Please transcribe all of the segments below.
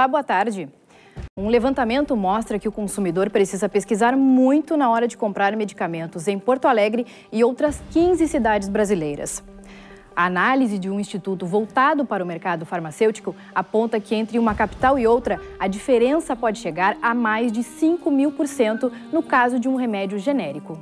Olá, boa tarde. Um levantamento mostra que o consumidor precisa pesquisar muito na hora de comprar medicamentos em Porto Alegre e outras 15 cidades brasileiras. A análise de um instituto voltado para o mercado farmacêutico aponta que entre uma capital e outra, a diferença pode chegar a mais de 5.000% no caso de um remédio genérico.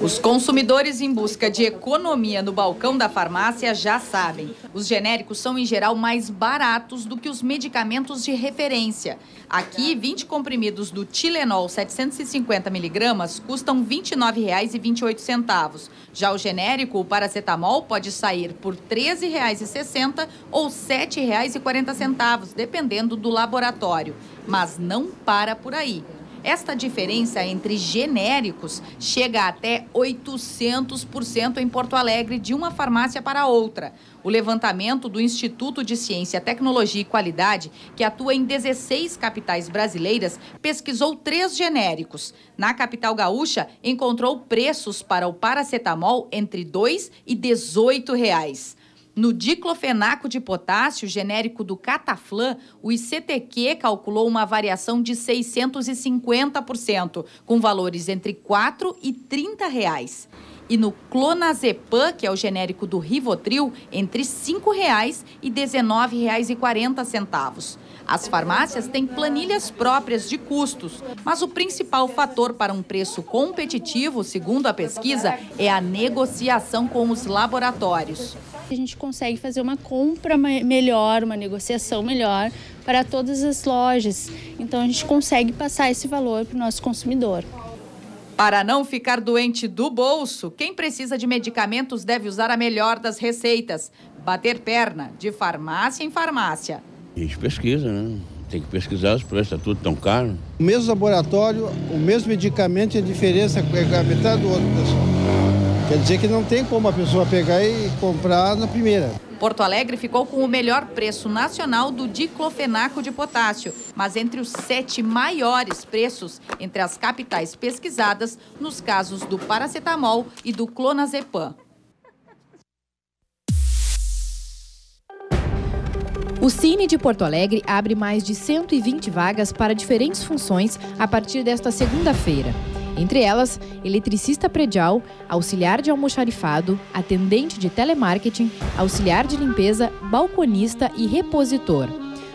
Os consumidores em busca de economia no balcão da farmácia já sabem. Os genéricos são, em geral, mais baratos do que os medicamentos de referência. Aqui, 20 comprimidos do Tilenol 750 mg custam R$ 29,28. Já o genérico, o paracetamol, pode sair por R$ 13,60 ou R$ 7,40, dependendo do laboratório. Mas não para por aí. Esta diferença entre genéricos chega até 800% em Porto Alegre, de uma farmácia para outra. O levantamento do Instituto de Ciência, Tecnologia e Qualidade, que atua em 16 capitais brasileiras, pesquisou 3 genéricos. Na capital gaúcha, encontrou preços para o paracetamol entre R$ 2 e R$ 18,00. No diclofenaco de potássio, genérico do Cataflam, o ICTQ calculou uma variação de 650%, com valores entre R$ 4 e R$ 30,00. E no Clonazepam, que é o genérico do Rivotril, entre R$ 5,00 e R$ 19,40. As farmácias têm planilhas próprias de custos, mas o principal fator para um preço competitivo, segundo a pesquisa, é a negociação com os laboratórios. A gente consegue fazer uma compra melhor, uma negociação melhor para todas as lojas. Então a gente consegue passar esse valor para o nosso consumidor. Para não ficar doente do bolso, quem precisa de medicamentos deve usar a melhor das receitas. Bater perna de farmácia em farmácia. A gente pesquisa, né? Tem que pesquisar, os preços estão tudo tão caro. O mesmo laboratório, o mesmo medicamento, a diferença é a metade do outro, pessoal. Quer dizer que não tem como a pessoa pegar e comprar na primeira. Porto Alegre ficou com o melhor preço nacional do diclofenaco de potássio, mas entre os 7 maiores preços entre as capitais pesquisadas nos casos do paracetamol e do clonazepam. O Cine de Porto Alegre abre mais de 120 vagas para diferentes funções a partir desta segunda-feira. Entre elas, eletricista predial, auxiliar de almoxarifado, atendente de telemarketing, auxiliar de limpeza, balconista e repositor.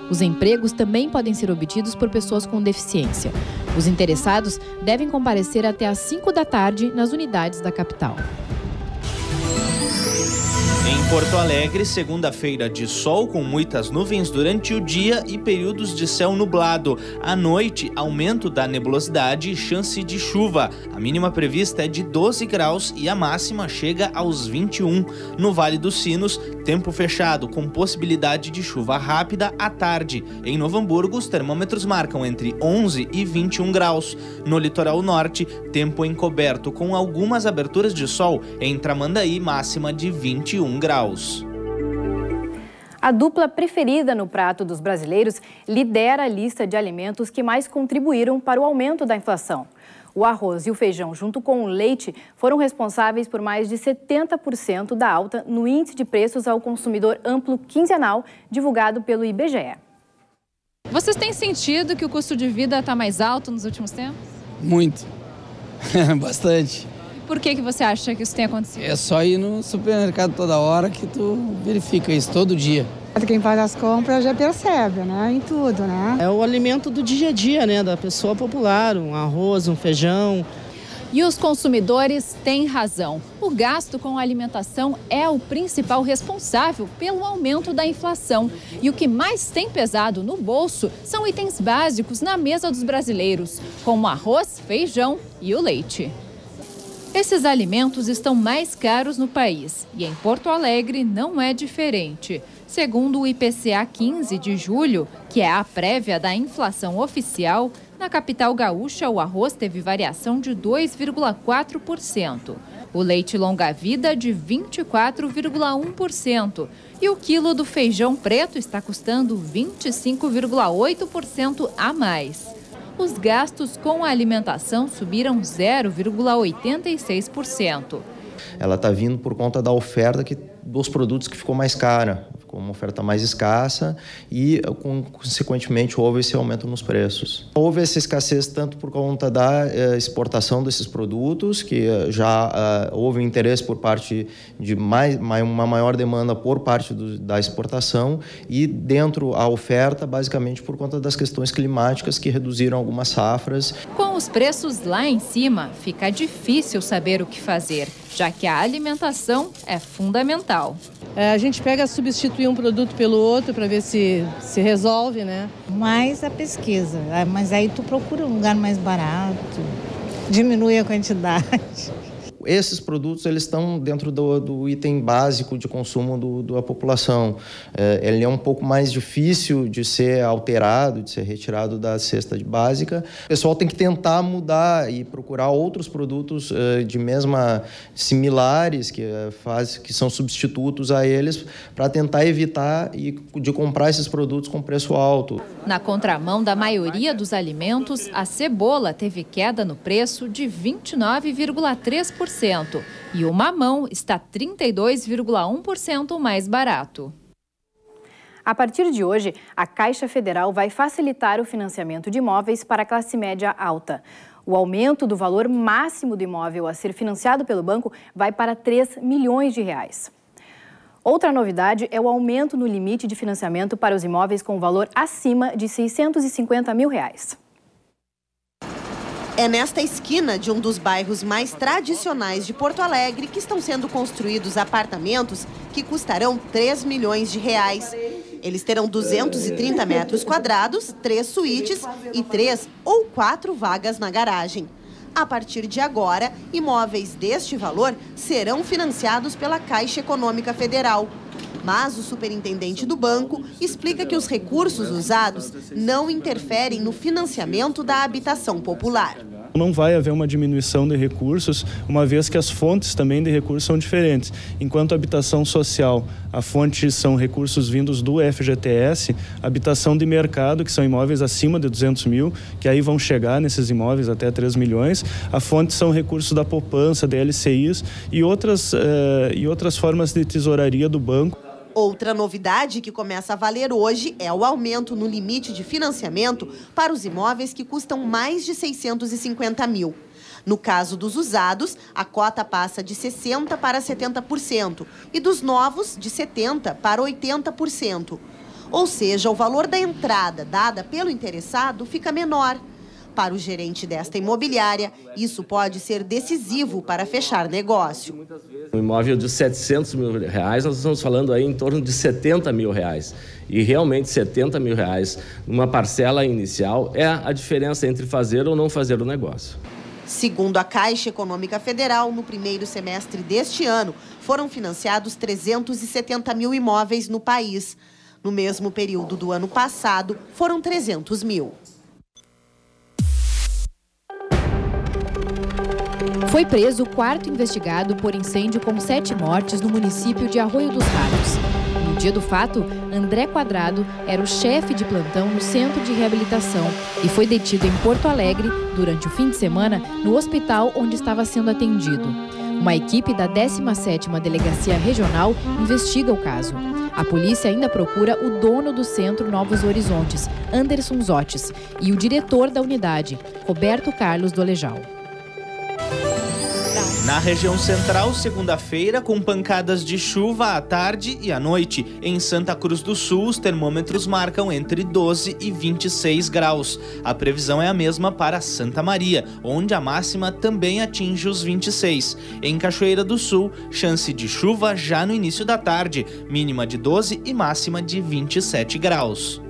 Os empregos também podem ser obtidos por pessoas com deficiência. Os interessados devem comparecer até às 5 da tarde nas unidades da capital. Em Porto Alegre, segunda-feira de sol com muitas nuvens durante o dia e períodos de céu nublado. À noite, aumento da nebulosidade e chance de chuva. A mínima prevista é de 12 graus e a máxima chega aos 21. No Vale dos Sinos, tempo fechado com possibilidade de chuva rápida à tarde. Em Novo Hamburgo, os termômetros marcam entre 11 e 21 graus. No litoral norte, tempo encoberto com algumas aberturas de sol. Em Tramandaí, máxima de 21 graus. A dupla preferida no prato dos brasileiros lidera a lista de alimentos que mais contribuíram para o aumento da inflação. O arroz e o feijão, junto com o leite, foram responsáveis por mais de 70% da alta no índice de preços ao consumidor amplo quinzenal, divulgado pelo IBGE. Vocês têm sentido que o custo de vida está mais alto nos últimos tempos? Muito. Bastante. Por que você acha que isso tem acontecido? É só ir no supermercado toda hora que tu verifica isso todo dia. Quem faz as compras já percebe, né? Em tudo, né? É o alimento do dia a dia, né? Da pessoa popular, um arroz, um feijão. E os consumidores têm razão. O gasto com a alimentação é o principal responsável pelo aumento da inflação. E o que mais tem pesado no bolso são itens básicos na mesa dos brasileiros, como arroz, feijão e o leite. Esses alimentos estão mais caros no país e em Porto Alegre não é diferente. Segundo o IPCA 15 de julho, que é a prévia da inflação oficial, na capital gaúcha o arroz teve variação de 2,4%, o leite longa-vida de 24,1% e o quilo do feijão preto está custando 25,8% a mais. Os gastos com a alimentação subiram 0,86%. Ela está vindo por conta da oferta dos produtos que ficou mais cara. com uma oferta mais escassa e, consequentemente, houve esse aumento nos preços. Houve essa escassez tanto por conta da exportação desses produtos, que já houve interesse por parte de uma maior demanda por parte da exportação, e dentro a oferta, basicamente, por conta das questões climáticas que reduziram algumas safras. Com os preços lá em cima, fica difícil saber o que fazer, já que a alimentação é fundamental. A gente pega a substituir um produto pelo outro para ver se resolve, né? Mais a pesquisa, mas aí tu procura um lugar mais barato, diminui a quantidade. Esses produtos eles estão dentro do item básico de consumo da população. Ele é um pouco mais difícil de ser alterado, de ser retirado da cesta básica. O pessoal tem que tentar mudar e procurar outros produtos de mesma similares que são substitutos a eles para tentar evitar de comprar esses produtos com preço alto. Na contramão da maioria dos alimentos, a cebola teve queda no preço de 29,3%. E o mamão está 32,1% mais barato. A partir de hoje, a Caixa Federal vai facilitar o financiamento de imóveis para a classe média alta. O aumento do valor máximo do imóvel a ser financiado pelo banco vai para 3 milhões de reais. Outra novidade é o aumento no limite de financiamento para os imóveis com valor acima de 650 mil reais. É nesta esquina de um dos bairros mais tradicionais de Porto Alegre que estão sendo construídos apartamentos que custarão 3 milhões de reais. Eles terão 230 metros quadrados, 3 suítes e 3 ou 4 vagas na garagem. A partir de agora, imóveis deste valor serão financiados pela Caixa Econômica Federal. Mas o superintendente do banco explica que os recursos usados não interferem no financiamento da habitação popular. Não vai haver uma diminuição de recursos, uma vez que as fontes também de recursos são diferentes. Enquanto a habitação social, a fonte são recursos vindos do FGTS, habitação de mercado, que são imóveis acima de 200 mil, que aí vão chegar nesses imóveis até 3 milhões. A fonte são recursos da poupança, da LCIs e outras formas de tesouraria do banco. Outra novidade que começa a valer hoje é o aumento no limite de financiamento para os imóveis que custam mais de 650 mil. No caso dos usados, a cota passa de 60% para 70% e dos novos, de 70% para 80%. Ou seja, o valor da entrada dada pelo interessado fica menor. Para o gerente desta imobiliária, isso pode ser decisivo para fechar negócio. Um imóvel de 700 mil reais, nós estamos falando aí em torno de 70 mil reais. E realmente 70 mil reais, uma parcela inicial, é a diferença entre fazer ou não fazer o negócio. Segundo a Caixa Econômica Federal, no primeiro semestre deste ano, foram financiados 370 mil imóveis no país. No mesmo período do ano passado, foram 300 mil. Foi preso o quarto investigado por incêndio com 7 mortes no município de Arroio dos Ratos. No dia do fato, André Quadrado era o chefe de plantão no centro de reabilitação e foi detido em Porto Alegre durante o fim de semana no hospital onde estava sendo atendido. Uma equipe da 17ª Delegacia Regional investiga o caso. A polícia ainda procura o dono do Centro Novos Horizontes, Anderson Zotes, e o diretor da unidade, Roberto Carlos Dolejal. Na região central, segunda-feira, com pancadas de chuva à tarde e à noite. Em Santa Cruz do Sul, os termômetros marcam entre 12 e 26 graus. A previsão é a mesma para Santa Maria, onde a máxima também atinge os 26. Em Cachoeira do Sul, chance de chuva já no início da tarde, mínima de 12 e máxima de 27 graus.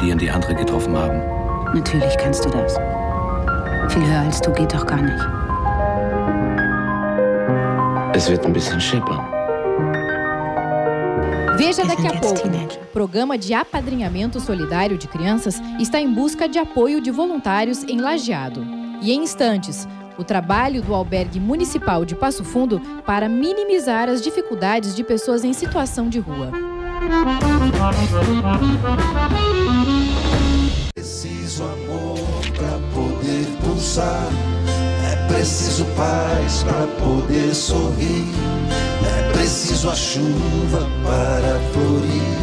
Die andere getroffen haben. Natürlich kannst du das. Viel höher als du geht doch gar nicht. Es wird ein bisschen scheppern. Veja daqui a pouco. O programa de apadrinhamento solidário de crianças está em busca de apoio de voluntários em Lajeado. E em instantes, o trabalho do albergue municipal de Passo Fundo para minimizar as dificuldades de pessoas em situação de rua. Preciso amor pra poder pulsar, é preciso paz pra poder sorrir, é preciso a chuva para florir.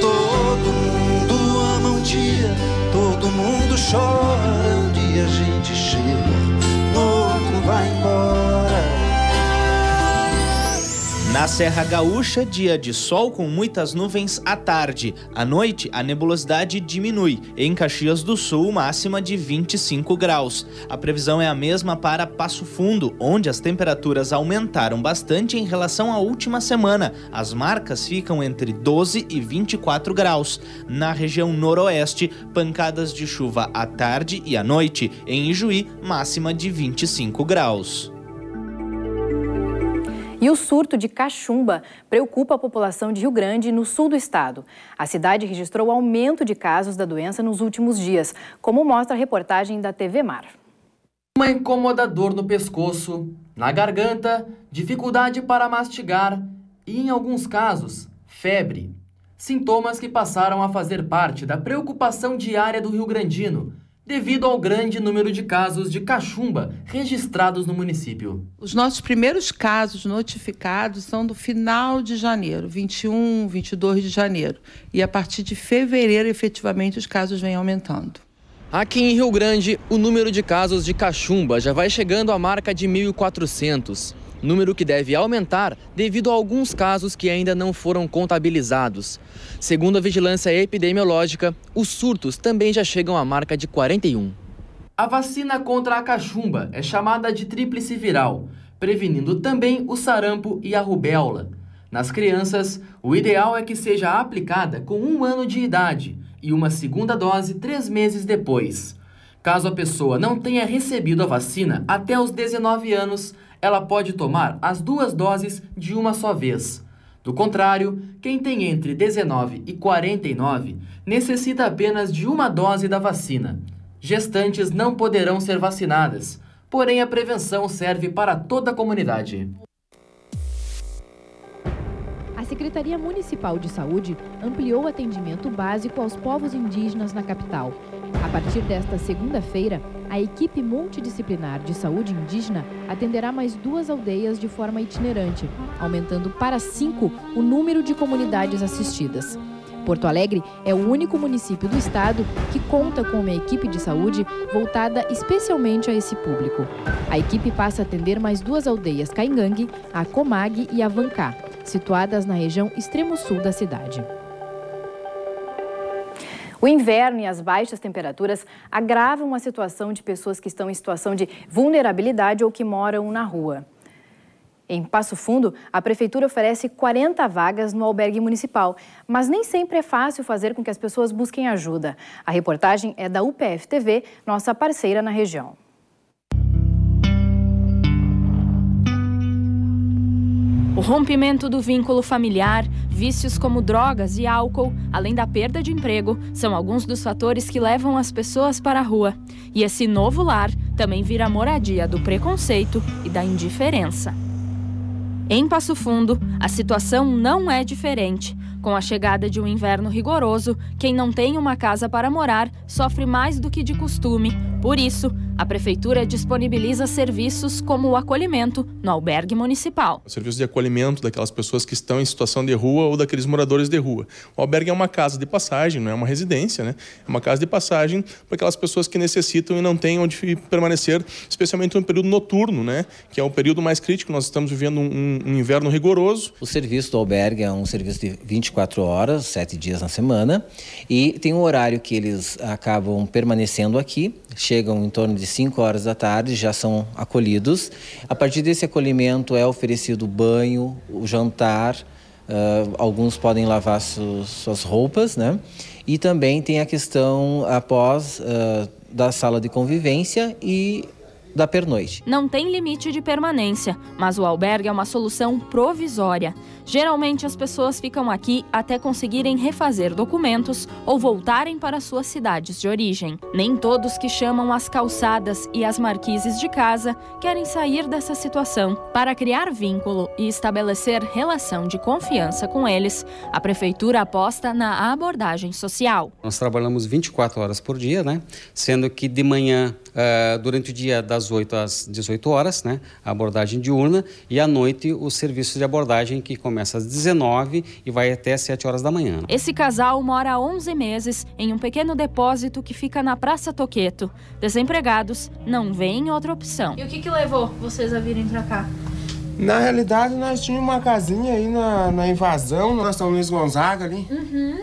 Todo mundo ama um dia, todo mundo chora, um dia a gente chega, no outro vai embora. Na Serra Gaúcha, dia de sol com muitas nuvens à tarde. À noite, a nebulosidade diminui. Em Caxias do Sul, máxima de 25 graus. A previsão é a mesma para Passo Fundo, onde as temperaturas aumentaram bastante em relação à última semana. As marcas ficam entre 12 e 24 graus. Na região noroeste, pancadas de chuva à tarde e à noite. Em Ijuí, máxima de 25 graus. E o surto de caxumba preocupa a população de Rio Grande, no sul do estado. A cidade registrou aumento de casos da doença nos últimos dias, como mostra a reportagem da TV Mar. Uma incômoda dor no pescoço, na garganta, dificuldade para mastigar e, em alguns casos, febre. Sintomas que passaram a fazer parte da preocupação diária do Rio Grandino, devido ao grande número de casos de caxumba registrados no município. Os nossos primeiros casos notificados são do final de janeiro, 21, 22 de janeiro. E a partir de fevereiro, efetivamente, os casos vêm aumentando. Aqui em Rio Grande, o número de casos de caxumba já vai chegando à marca de 1.400. Número que deve aumentar devido a alguns casos que ainda não foram contabilizados. Segundo a vigilância epidemiológica, os surtos também já chegam à marca de 41. A vacina contra a caxumba é chamada de tríplice viral, prevenindo também o sarampo e a rubéola. Nas crianças, o ideal é que seja aplicada com 1 ano de idade e uma segunda dose 3 meses depois. Caso a pessoa não tenha recebido a vacina até os 19 anos, ela pode tomar as 2 doses de uma só vez. Do contrário, quem tem entre 19 e 49 necessita apenas de 1 dose da vacina. Gestantes não poderão ser vacinadas, porém a prevenção serve para toda a comunidade. A Secretaria Municipal de Saúde ampliou o atendimento básico aos povos indígenas na capital. A partir desta segunda-feira, a equipe multidisciplinar de saúde indígena atenderá mais 2 aldeias de forma itinerante, aumentando para 5 o número de comunidades assistidas. Porto Alegre é o único município do estado que conta com uma equipe de saúde voltada especialmente a esse público. A equipe passa a atender mais 2 aldeias Caingang, a Comag e a Vancá, situadas na região extremo sul da cidade. O inverno e as baixas temperaturas agravam a situação de pessoas que estão em situação de vulnerabilidade ou que moram na rua. Em Passo Fundo, a Prefeitura oferece 40 vagas no albergue municipal, mas nem sempre é fácil fazer com que as pessoas busquem ajuda. A reportagem é da UPF TV, nossa parceira na região. O rompimento do vínculo familiar, vícios como drogas e álcool, além da perda de emprego, são alguns dos fatores que levam as pessoas para a rua. E esse novo lar também vira moradia do preconceito e da indiferença. Em Passo Fundo, a situação não é diferente. Com a chegada de um inverno rigoroso, quem não tem uma casa para morar sofre mais do que de costume. Por isso, a Prefeitura disponibiliza serviços como o acolhimento no albergue municipal. O serviço de acolhimento daquelas pessoas que estão em situação de rua ou daqueles moradores de rua. O albergue é uma casa de passagem, não é uma residência, né? É uma casa de passagem para aquelas pessoas que necessitam e não têm onde permanecer, especialmente no período noturno, né? Que é o período mais crítico. Nós estamos vivendo um inverno rigoroso. O serviço do albergue é um serviço de 24 horas, 7 dias na semana, e tem um horário que eles acabam permanecendo aqui, chegam em torno de 5 horas da tarde, já são acolhidos. A partir desse acolhimento é oferecido banho, o jantar, alguns podem lavar suas roupas, né? E também tem a questão após da sala de convivência e da pernoite. Não tem limite de permanência, mas o albergue é uma solução provisória. Geralmente as pessoas ficam aqui até conseguirem refazer documentos ou voltarem para suas cidades de origem. Nem todos que chamam as calçadas e as marquises de casa querem sair dessa situação. Para criar vínculo e estabelecer relação de confiança com eles, a prefeitura aposta na abordagem social. Nós trabalhamos 24 horas por dia, né? Sendo que de manhã, durante o dia das 8 às 18 horas, né, a abordagem diurna, e à noite o serviço de abordagem, que começa às 19 e vai até 7 horas da manhã. Esse casal mora há 11 meses em um pequeno depósito que fica na Praça Toqueto. Desempregados, não veem outra opção. E o que levou vocês a virem para cá? Na realidade, nós tínhamos uma casinha aí na invasão, nós estamos no Luiz Gonzaga ali. Uhum.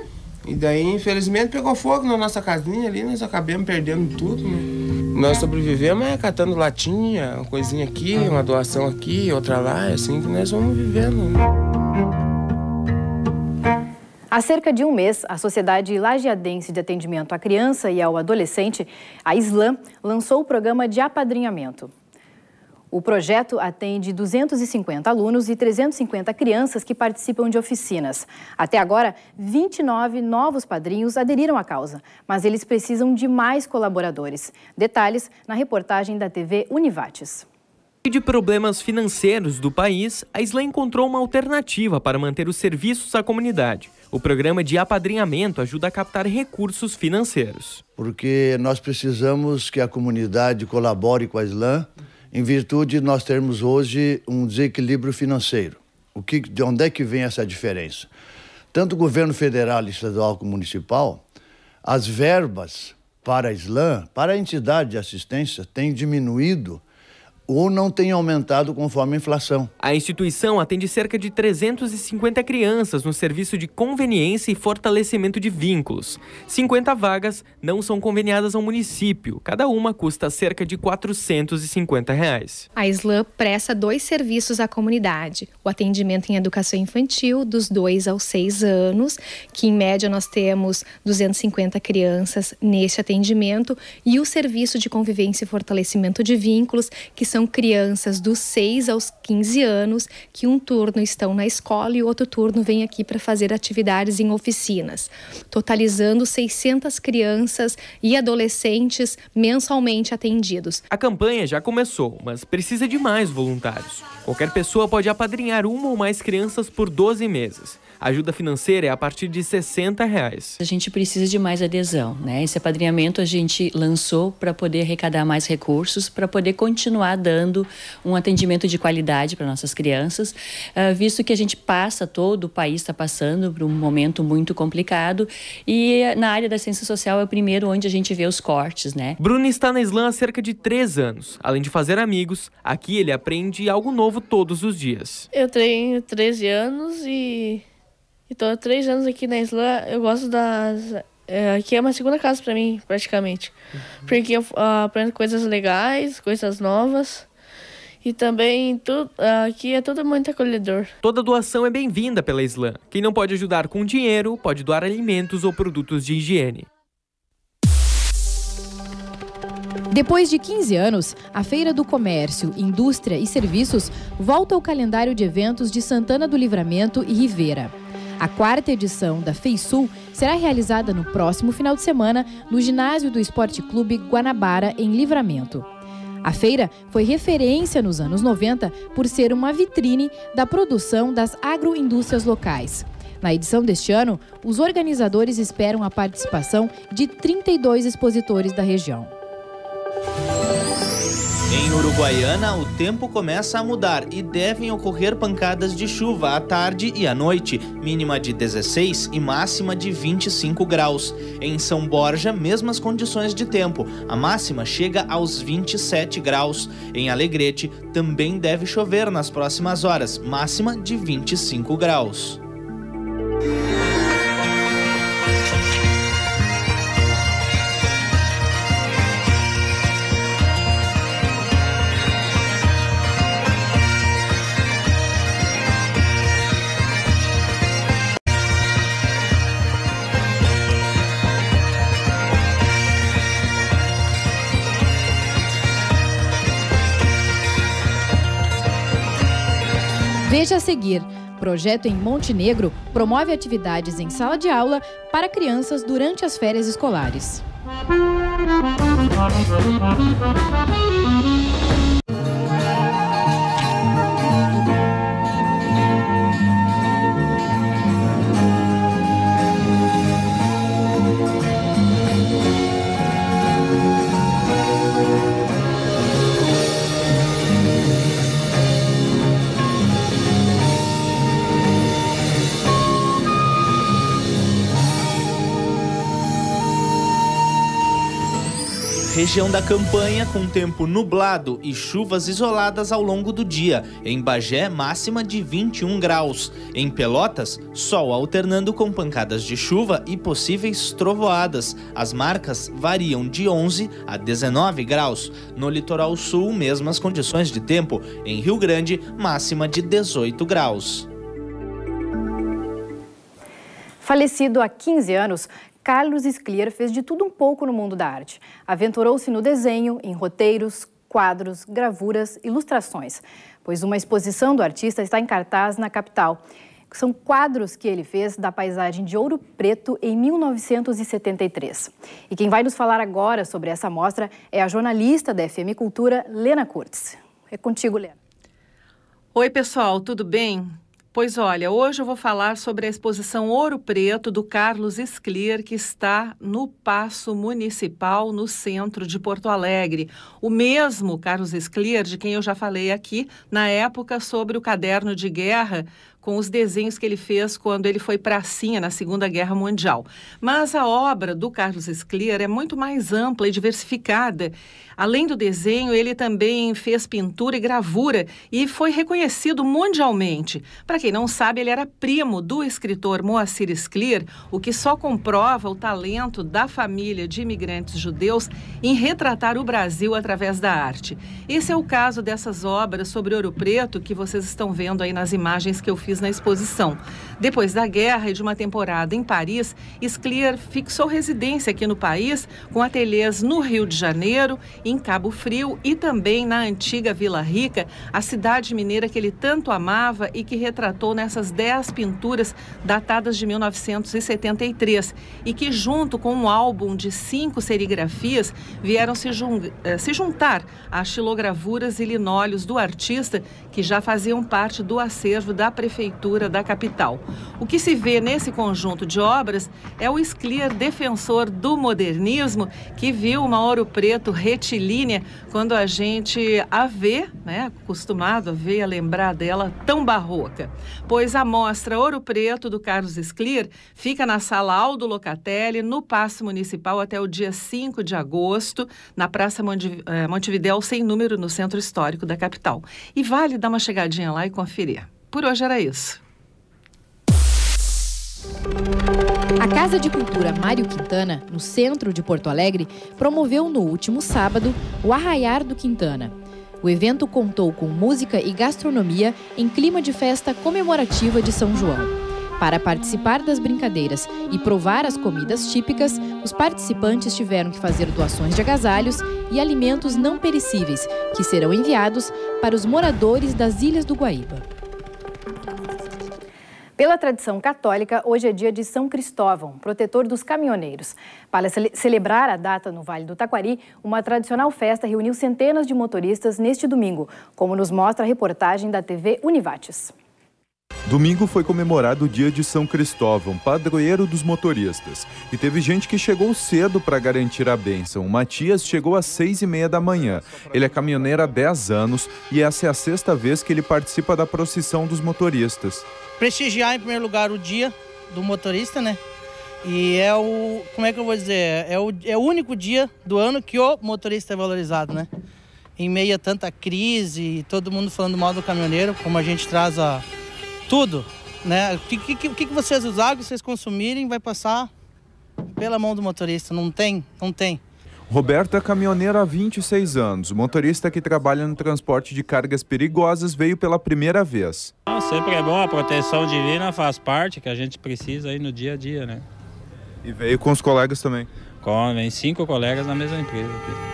E daí, infelizmente, pegou fogo na nossa casinha ali, nós acabamos perdendo tudo, né? Nós sobrevivemos catando latinha, uma coisinha aqui, uma doação aqui, outra lá, é assim que nós vamos vivendo. Há cerca de um mês, a Sociedade Lajeadense de Atendimento à Criança e ao Adolescente, a Islam, lançou o programa de apadrinhamento. O projeto atende 250 alunos e 350 crianças que participam de oficinas. Até agora, 29 novos padrinhos aderiram à causa, mas eles precisam de mais colaboradores. Detalhes na reportagem da TV Univates. De problemas financeiros do país, a Islam encontrou uma alternativa para manter os serviços à comunidade. O programa de apadrinhamento ajuda a captar recursos financeiros. Porque nós precisamos que a comunidade colabore com a Islam, em virtude de nós termos hoje um desequilíbrio financeiro. De onde é que vem essa diferença? Tanto o governo federal, estadual como municipal, as verbas para a Islam, para a entidade de assistência, têm diminuído ou não tem aumentado conforme a inflação. A instituição atende cerca de 350 crianças no serviço de conveniência e fortalecimento de vínculos. 50 vagas não são conveniadas ao município. Cada uma custa cerca de R$ 450. A Islam presta dois serviços à comunidade. O atendimento em educação infantil, dos 2 aos 6 anos, que em média nós temos 250 crianças nesse atendimento, e o serviço de convivência e fortalecimento de vínculos, que são crianças dos 6 aos 15 anos, que um turno estão na escola e o outro turno vem aqui para fazer atividades em oficinas, totalizando 600 crianças e adolescentes mensalmente atendidos. A campanha já começou, mas precisa de mais voluntários. Qualquer pessoa pode apadrinhar uma ou mais crianças por 12 meses. A ajuda financeira é a partir de R$ 60. A gente precisa de mais adesão, né? Esse apadrinhamento a gente lançou para poder arrecadar mais recursos, para poder continuar dando um atendimento de qualidade para nossas crianças, visto que a gente passa, todo o país está passando por um momento muito complicado, e na área da ciência social é o primeiro onde a gente vê os cortes, né? Bruno está na Islã há cerca de 3 anos. Além de fazer amigos, aqui ele aprende algo novo todos os dias. Eu tenho 13 anos e estou há 3 anos aqui na Islã. Eu gosto das... Aqui é uma segunda casa para mim, praticamente. Porque eu aprendo coisas legais, coisas novas. E também aqui é tudo muito acolhedor. Toda doação é bem-vinda pela Islam. Quem não pode ajudar com dinheiro, pode doar alimentos ou produtos de higiene. Depois de 15 anos, a Feira do Comércio, Indústria e Serviços volta ao calendário de eventos de Santana do Livramento e Rivera. A 4ª edição da FeiSul será realizada no próximo final de semana no ginásio do Esporte Clube Guanabara, em Livramento. A feira foi referência nos anos 90 por ser uma vitrine da produção das agroindústrias locais. Na edição deste ano, os organizadores esperam a participação de 32 expositores da região. Em Uruguaiana, o tempo começa a mudar e devem ocorrer pancadas de chuva à tarde e à noite, mínima de 16 e máxima de 25 graus. Em São Borja, mesmas condições de tempo, a máxima chega aos 27 graus. Em Alegrete, também deve chover nas próximas horas, máxima de 25 graus. Veja a seguir. Projeto em Montenegro promove atividades em sala de aula para crianças durante as férias escolares. Região da Campanha com tempo nublado e chuvas isoladas ao longo do dia. Em Bagé, máxima de 21 graus. Em Pelotas, sol alternando com pancadas de chuva e possíveis trovoadas. As marcas variam de 11 a 19 graus. No litoral sul, mesmas condições de tempo. Em Rio Grande, máxima de 18 graus. Falecido há 15 anos, Carlos Scliar fez de tudo um pouco no mundo da arte. Aventurou-se no desenho, em roteiros, quadros, gravuras, ilustrações, pois uma exposição do artista está em cartaz na capital. São quadros que ele fez da paisagem de Ouro Preto em 1973. E quem vai nos falar agora sobre essa mostra é a jornalista da FM Cultura, Lena Kurtz. É contigo, Lena. Oi, pessoal, tudo bem? Pois olha, hoje eu vou falar sobre a exposição Ouro Preto do Carlos Scliar, que está no Paço Municipal, no centro de Porto Alegre. O mesmo Carlos Scliar, de quem eu já falei aqui, na época, sobre o caderno de guerra, com os desenhos que ele fez quando ele foi pracinha na Segunda Guerra Mundial. Mas a obra do Carlos Scliar é muito mais ampla e diversificada. Além do desenho, ele também fez pintura e gravura e foi reconhecido mundialmente. Para quem não sabe, ele era primo do escritor Moacir Scliar, o que só comprova o talento da família de imigrantes judeus em retratar o Brasil através da arte. Esse é o caso dessas obras sobre Ouro Preto que vocês estão vendo aí nas imagens que eu fiz na exposição. Depois da guerra e de uma temporada em Paris, Scliar fixou residência aqui no país, com ateliês no Rio de Janeiro, em Cabo Frio e também na antiga Vila Rica, a cidade mineira que ele tanto amava e que retratou nessas 10 pinturas datadas de 1973 e que, junto com um álbum de 5 serigrafias, vieram se juntar às xilogravuras e linóleos do artista, que já faziam parte do acervo da Prefeitura da capital. O que se vê nesse conjunto de obras é o Scliar, defensor do modernismo, que viu uma Ouro Preto retilínea quando a gente a vê, né, acostumado a ver, a lembrar dela tão barroca. Pois a mostra Ouro Preto do Carlos Scliar fica na Sala Aldo Locatelli, no Paço Municipal, até o dia 5 de agosto, na Praça Montevidéu, sem número, no Centro Histórico da capital. E vale dar uma chegadinha lá e conferir. Por hoje era isso. A Casa de Cultura Mário Quintana, no centro de Porto Alegre, promoveu no último sábado o Arraiar do Quintana. O evento contou com música e gastronomia em clima de festa comemorativa de São João. Para participar das brincadeiras e provar as comidas típicas, os participantes tiveram que fazer doações de agasalhos e alimentos não perecíveis, que serão enviados para os moradores das Ilhas do Guaíba. Pela tradição católica, hoje é dia de São Cristóvão, protetor dos caminhoneiros. Para celebrar a data no Vale do Taquari, uma tradicional festa reuniu centenas de motoristas neste domingo, como nos mostra a reportagem da TV Univates. Domingo foi comemorado o dia de São Cristóvão, padroeiro dos motoristas. E teve gente que chegou cedo para garantir a bênção. O Matias chegou às 6h30 da manhã. Ele é caminhoneiro há 10 anos e essa é a 6ª vez que ele participa da procissão dos motoristas. Prestigiar, em primeiro lugar, o dia do motorista, né? E é o... como é que eu vou dizer? É o único dia do ano que o motorista é valorizado, né? Em meio a tanta crise, todo mundo falando mal do caminhoneiro, como a gente traz a... tudo, né? O que vocês usarem, que vocês consumirem, vai passar pela mão do motorista. Não tem. Roberto é caminhoneiro há 26 anos. O motorista que trabalha no transporte de cargas perigosas veio pela primeira vez. Sempre é bom, a proteção divina faz parte que a gente precisa aí no dia a dia, né? E veio com os colegas também? Vem 5 colegas na mesma empresa.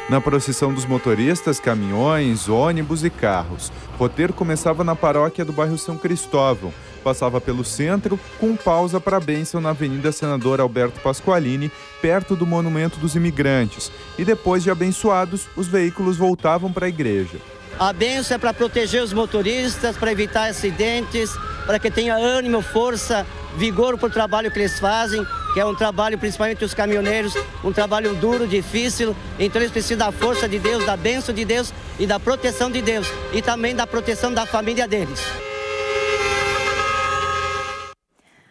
Na procissão dos motoristas, caminhões, ônibus e carros. O roteiro começava na paróquia do bairro São Cristóvão, passava pelo centro, com pausa para a bênção na Avenida Senador Alberto Pasqualini, perto do Monumento dos Imigrantes. E depois de abençoados, os veículos voltavam para a igreja. A bênção é para proteger os motoristas, para evitar acidentes, para que tenha ânimo, força, vigor para o trabalho que eles fazem, que é um trabalho, principalmente os caminhoneiros, um trabalho duro, difícil. Então eles precisam da força de Deus, da bênção de Deus e da proteção de Deus. E também da proteção da família deles.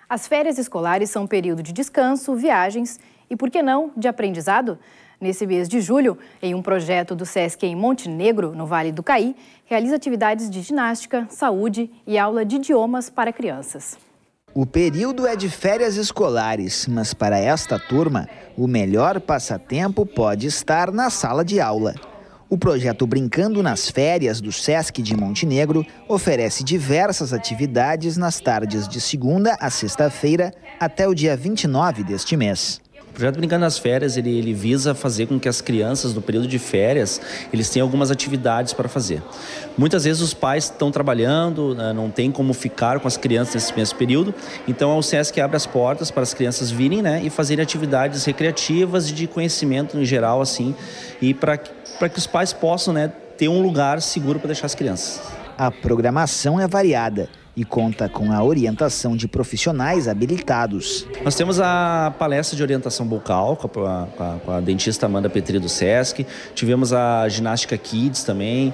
As férias escolares são um período de descanso, viagens e, por que não, de aprendizado? Nesse mês de julho, em um projeto do Sesc em Montenegro, no Vale do Caí, realiza atividades de ginástica, saúde e aula de idiomas para crianças. O período é de férias escolares, mas para esta turma, o melhor passatempo pode estar na sala de aula. O projeto Brincando nas Férias do Sesc de Montenegro oferece diversas atividades nas tardes de segunda a sexta-feira até o dia 29 deste mês. O projeto Brincando nas Férias, ele visa fazer com que as crianças, no período de férias, eles tenham algumas atividades para fazer. Muitas vezes os pais estão trabalhando, não tem como ficar com as crianças nesse mesmo período, então o Sesc abre as portas para as crianças virem, né, e fazerem atividades recreativas e de conhecimento em geral, assim, e para que os pais possam, né, ter um lugar seguro para deixar as crianças. A programação é variada e conta com a orientação de profissionais habilitados. Nós temos a palestra de orientação bucal com a dentista Amanda Petri do Sesc, tivemos a ginástica Kids também,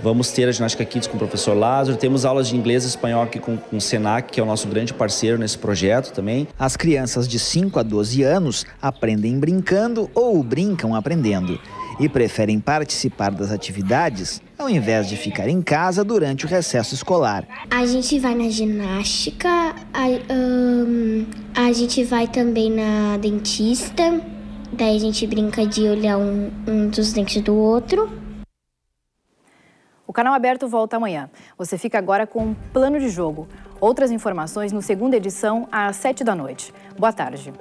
vamos ter a ginástica Kids com o professor Lázaro, temos aulas de inglês e espanhol aqui com o Senac, que é o nosso grande parceiro nesse projeto também. As crianças de 5 a 12 anos aprendem brincando ou brincam aprendendo e preferem participar das atividades ao invés de ficar em casa durante o recesso escolar. A gente vai na ginástica, a gente vai também na dentista, daí a gente brinca de olhar um dos dentes do outro. O Canal Aberto volta amanhã. Você fica agora com um plano de jogo. Outras informações no segunda edição às 7 da noite. Boa tarde.